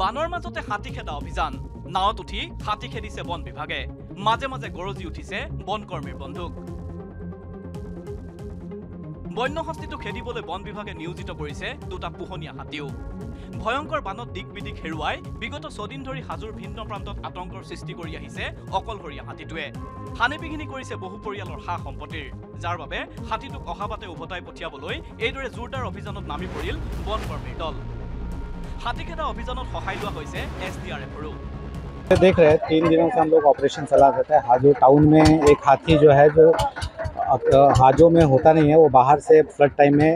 বানৰ মাজতে হাতী খেদা অভিযান। নাৱত উঠি হাতী খেদিছে বন বিভাগে। মাজে মাজে গৰজি উঠিছে বনকৰ্মীৰ বন্দুক। বন্যহস্তীটো খেদিবলৈ বন বিভাগে নিয়োজিত কৰিছে দুটা পোহনীয়া হাতীও। ভয়ংকৰ বানত দিক বিদিক হেৰুৱাই বিগত ৬ দিন ধৰি হাজোৰ ভিন্ন প্ৰান্তত আতংকৰ সৃষ্টি কৰি আহিছে অকলশৰীয়া হাতীটোৱে। হানি বিঘিনি কৰিছে বহু পৰিয়ালৰ সা সম্পত্তিৰ, যাৰ বাবে হাতীটোক অহাবাতে উভতাই পঠিয়াবলৈ এইদৰে জোৰদাৰ অভিযানত নামি পৰিল বনকৰ্মীৰ দল। হাতী খেদা অভিযানত সহায় লোৱা হৈছে SDRFৰো। देख रहे हैं 3 दिनों से हम लोग ऑपरेशन चला रहता है। हाजो टाउन में एक हाथी जो है, जो हाजो में होता नहीं है, वो बाहर से फ्लड टाइम में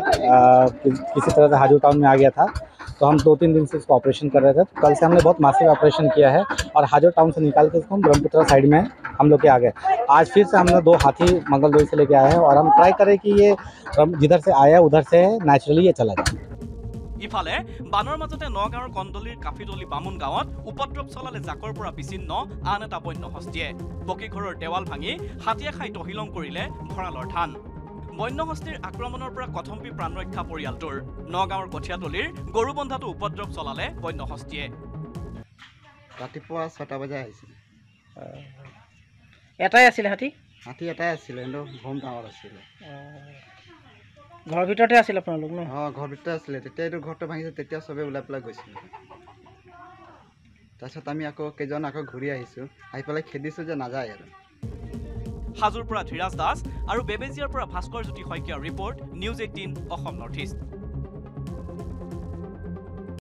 किसी तरह से हाजो टाउन में आ गया था, तो हम 2-3 दिन से इसको ऑपरेशन कर रहे थे। तो कल से हमने बहुत मासिव ऑपरेशन किया है और हाजो टाउन से निकाल के इसको हम ब्रह्मपुत्र साइड में हम लोग के आ गए। आज फिर से हमने 2 हाथी मंगलदोई से लेके आए हैं और हम ट्राई करें कि ये जिधर से आया उधर से नेचुरली ये चला जाए। ইফালে বানৰ মাজতে নগাঁৱৰ কন্দলিৰ কাফিতলি বামুণ গাঁৱত উপদ্ৰৱ চলালে জাকৰ পৰা বিচ্ছিন্ন আন এটা বন্য হস্তীয়ে। পকীঘৰৰ দেৱাল ভাঙি হাতীয়ে খাই তহিলং কৰিলে ভঁৰালৰ ধান। বন্য হস্তীৰ আক্ৰমণৰ পৰা কথম্পি প্ৰাণ ৰক্ষা পৰিয়ালটোৰ। নগাঁৱৰ কঠিয়াতলিৰ গৰুবন্ধাটো উপদ্ৰৱ চলালে বন্য হস্তীয়ে। ৰাতিপুৱা ৬টা বজা আহিছিল। এটাই আছিলে হাতী? হাতী এটাই আছিলে, কিন্তু ঘম ডাঙৰ আছিলে। ঘৰৰ ভিতৰতে আছিল আপোনালোক ন? অঁ, ঘৰৰ ভিতৰতে আছিলে। তেতিয়া এইটো ঘৰটো ভাঙিছে, তেতিয়া চবে ওলাই পেলাই গৈছিল। তাৰপিছত আমি আকৌ কেইজন আকৌ ঘূৰি আহিছোঁ, আহি পেলাই খেদিছোঁ যে নাযায় আৰু। হাজোৰ পৰা ধীৰাজ দাস আৰু বেবেজিয়াৰ পৰা ভাস্কৰ জ্যোতি শইকীয়াৰ ৰিপৰ্ট, নিউজ 18 অসম নৰ্থ ইষ্ট।